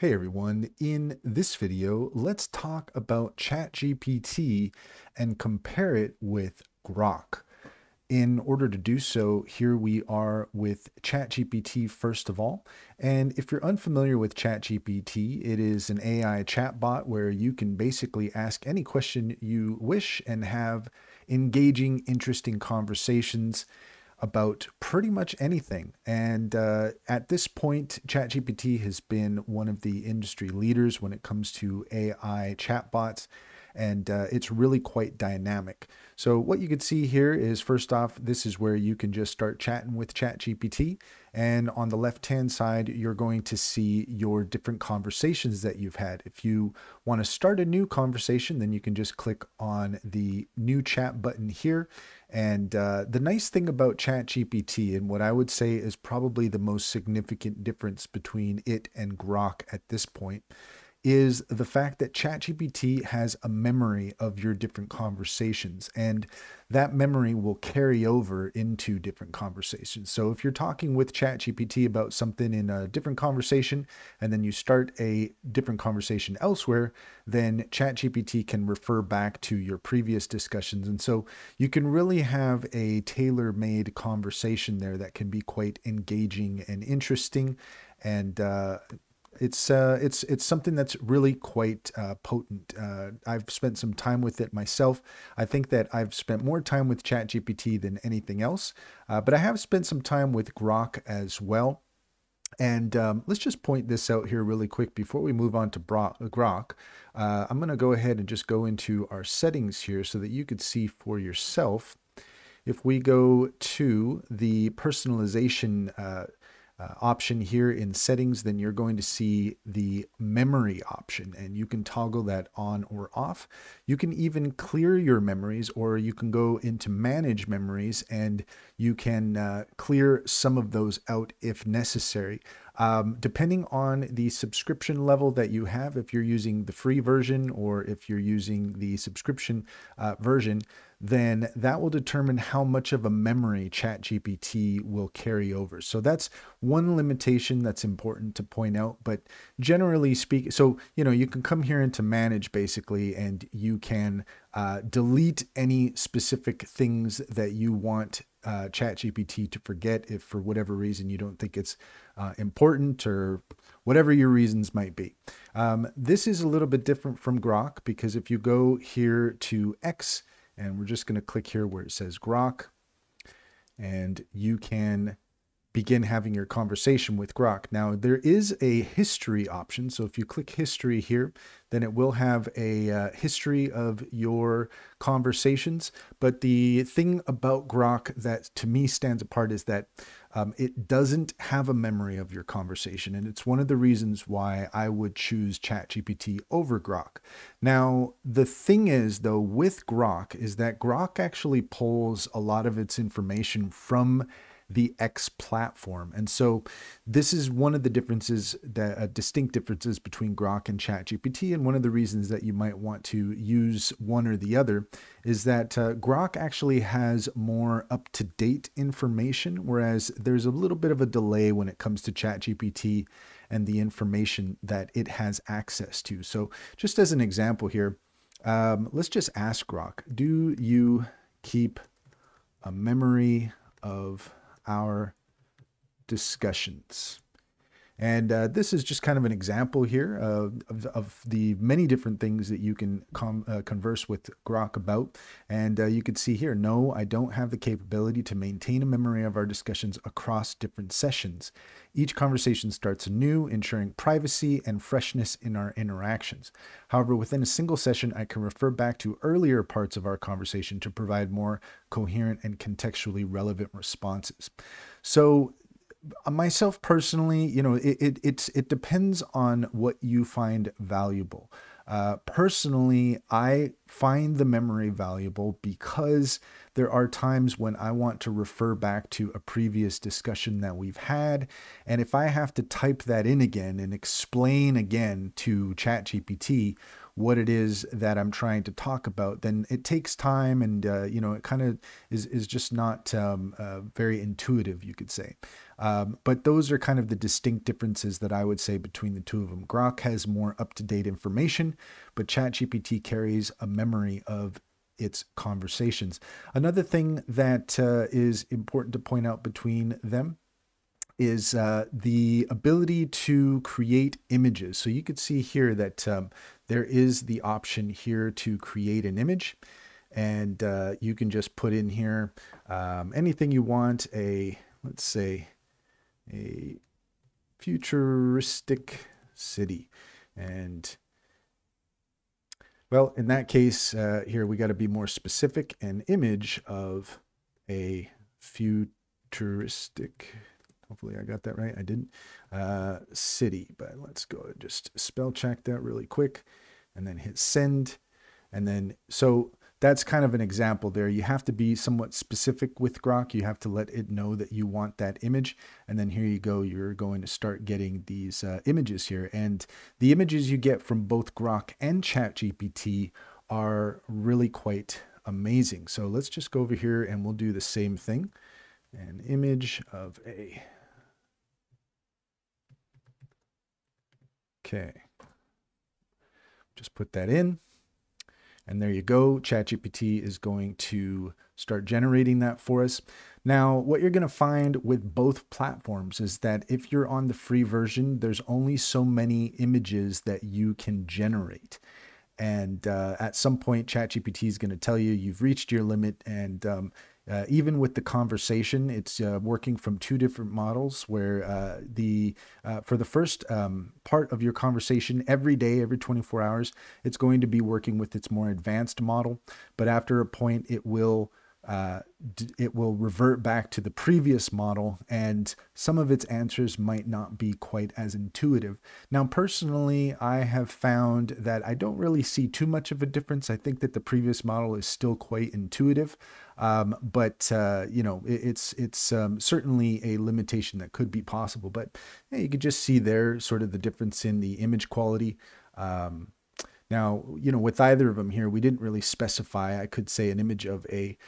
Hey everyone, in this video, let's talk about ChatGPT and compare it with Grok. In order to do so, here we are with ChatGPT first of all. And if you're unfamiliar with ChatGPT, it is an AI chatbot where you can basically ask any question you wish and have engaging, interesting conversations about pretty much anything. And at this point, ChatGPT has been one of the industry leaders when it comes to AI chatbots, and it's really quite dynamic. So what you can see here is, first off, this is where you can just start chatting with ChatGPT. And on the left-hand side, you're going to see your different conversations that you've had. If you want to start a new conversation, then you can just click on the new chat button here. And the nice thing about ChatGPT, and what I would say is probably the most significant difference between it and Grok at this point, is the fact that ChatGPT has a memory of your different conversations, and that memory will carry over into different conversations. So if you're talking with ChatGPT about something in a different conversation, and then you start a different conversation elsewhere, then ChatGPT can refer back to your previous discussions. And so you can really have a tailor-made conversation there that can be quite engaging and interesting, and it's something that's really quite potent. I've spent some time with it myself. I think that I've spent more time with ChatGPT than anything else, but I have spent some time with Grok as well. And let's just point this out here really quick before we move on to Grok. I'm going to go ahead and just go into our settings here so that you could see for yourself. If we go to the personalization option here in settings, then you're going to see the memory option, and you can toggle that on or off. You can even clear your memories, or you can go into manage memories and you can clear some of those out if necessary. Depending on the subscription level that you have, if you're using the free version or if you're using the subscription version, then that will determine how much of a memory ChatGPT will carry over. So that's one limitation that's important to point out. But generally speaking, so you can come here into manage basically, and you can delete any specific things that you want ChatGPT to forget if for whatever reason you don't think it's important, or whatever your reasons might be. This is a little bit different from Grok, because if you go here to X, and we're just going to click here where it says Grok, and you can begin having your conversation with Grok. Now, there is a history option. So if you click history here, then it will have a history of your conversations. But the thing about Grok that to me stands apart is that it doesn't have a memory of your conversation. And it's one of the reasons why I would choose ChatGPT over Grok. Now, the thing is, though, with Grok is that Grok actually pulls a lot of its information from the X platform. And so this is one of the differences, the distinct differences between Grok and ChatGPT. And one of the reasons that you might want to use one or the other is that Grok actually has more up-to-date information, whereas there's a little bit of a delay when it comes to ChatGPT and the information that it has access to. So just as an example here, let's just ask Grok, do you keep a memory of our discussions? And this is just kind of an example here of the many different things that you can converse with Grok about. And you can see here, no, I don't have the capability to maintain a memory of our discussions across different sessions. Each conversation starts anew, ensuring privacy and freshness in our interactions. However, within a single session, I can refer back to earlier parts of our conversation to provide more coherent and contextually relevant responses. So myself personally, it depends on what you find valuable. Personally, I find the memory valuable because there are times when I want to refer back to a previous discussion that we've had. And if I have to type that in again and explain again to ChatGPT what it is that I'm trying to talk about, then it takes time, and it kind of is just not very intuitive, you could say. But those are kind of the distinct differences that I would say between the two of them. Grok has more up-to-date information, but ChatGPT carries a memory of its conversations. Another thing that is important to point out between them is the ability to create images. So you could see here that there is the option here to create an image, and you can just put in here anything you want. Let's say a futuristic city, and well, in that case, here we got to be more specific. An image of a futuristic, hopefully I got that right, I didn't, city. But let's go just spell check that really quick and then hit send. And then, so that's kind of an example there. You have to be somewhat specific with Grok. You have to let it know that you want that image. And then here you go, you're going to start getting these images here. And the images you get from both Grok and ChatGPT are really quite amazing. So let's just go over here and we'll do the same thing. An image of a, okay, just put that in, and there you go. ChatGPT is going to start generating that for us. Now, what you're going to find with both platforms is that if you're on the free version, there's only so many images that you can generate. And at some point, ChatGPT is going to tell you you've reached your limit. And even with the conversation, it's working from two different models where for the first part of your conversation every day, every 24 hours, it's going to be working with its more advanced model. But after a point, it will revert back to the previous model, and some of its answers might not be quite as intuitive. Now, personally, I have found that I don't really see too much of a difference. I think that the previous model is still quite intuitive, but you know, it's certainly a limitation that could be possible. But yeah, you could just see there sort of the difference in the image quality. Now, you know, with either of them here, we didn't really specify. I could say an image of a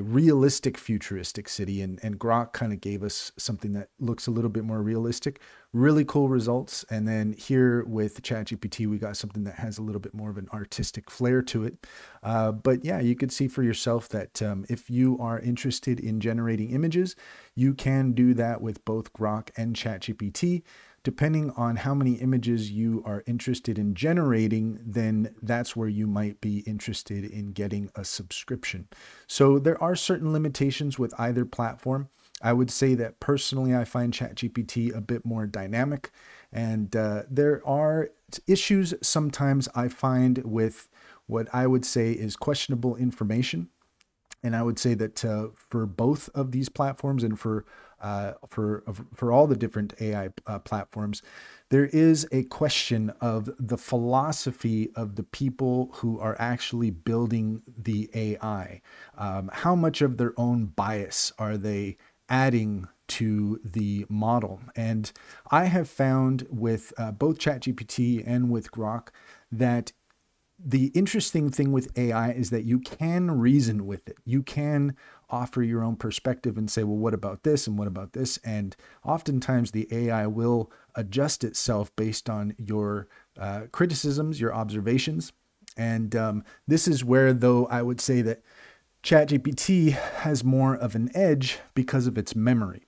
realistic futuristic city, and Grok kind of gave us something that looks a little bit more realistic. Really cool results. And then here with ChatGPT, we got something that has a little bit more of an artistic flair to it. But yeah, you could see for yourself that if you are interested in generating images, you can do that with both Grok and ChatGPT. Depending on how many images you are interested in generating, then that's where you might be interested in getting a subscription. So there are certain limitations with either platform. I would say that personally, I find ChatGPT a bit more dynamic, and there are issues sometimes I find with what I would say is questionable information. And I would say that for both of these platforms, and for all the different AI platforms, there is a question of the philosophy of the people who are actually building the AI. How much of their own bias are they adding to the model? And I have found with both ChatGPT and with Grok that the interesting thing with AI is that you can reason with it. You can offer your own perspective and say, well, what about this and what about this? And oftentimes the AI will adjust itself based on your criticisms, your observations. And this is where, though, I would say that ChatGPT has more of an edge because of its memory.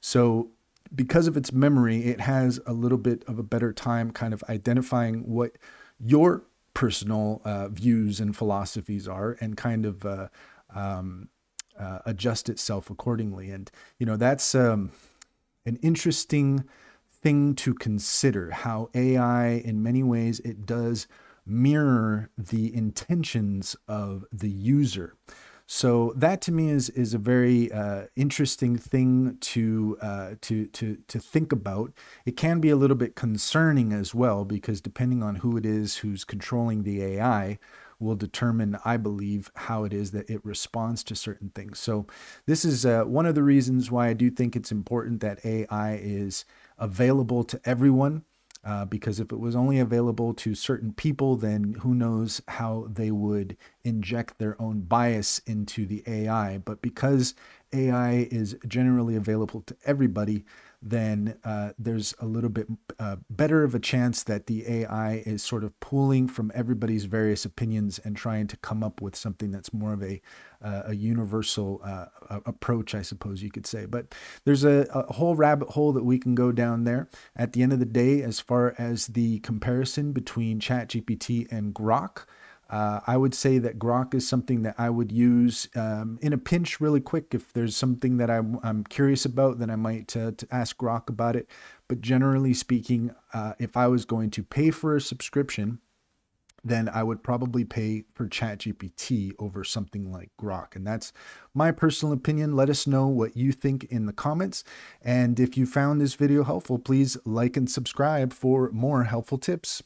So because of its memory, it has a little bit of a better time kind of identifying what your personal views and philosophies are, and kind of adjust itself accordingly. And, you know, that's an interesting thing to consider, how AI in many ways, it does mirror the intentions of the user. So that to me is a very interesting thing to think about. It can be a little bit concerning as well, because depending on who it is who's controlling the AI will determine, I believe, how it is that it responds to certain things. So this is one of the reasons why I do think it's important that AI is available to everyone. because if it was only available to certain people, then who knows how they would inject their own bias into the AI. But because AI is generally available to everybody, then there's a little bit better of a chance that the AI is sort of pooling from everybody's various opinions and trying to come up with something that's more of a universal approach, I suppose you could say. But there's a whole rabbit hole that we can go down there. At the end of the day, as far as the comparison between ChatGPT and Grok, I would say that Grok is something that I would use in a pinch really quick. If there's something that I'm curious about, then I might ask Grok about it. But generally speaking, if I was going to pay for a subscription, then I would probably pay for ChatGPT over something like Grok. And that's my personal opinion. Let us know what you think in the comments. And if you found this video helpful, please like and subscribe for more helpful tips.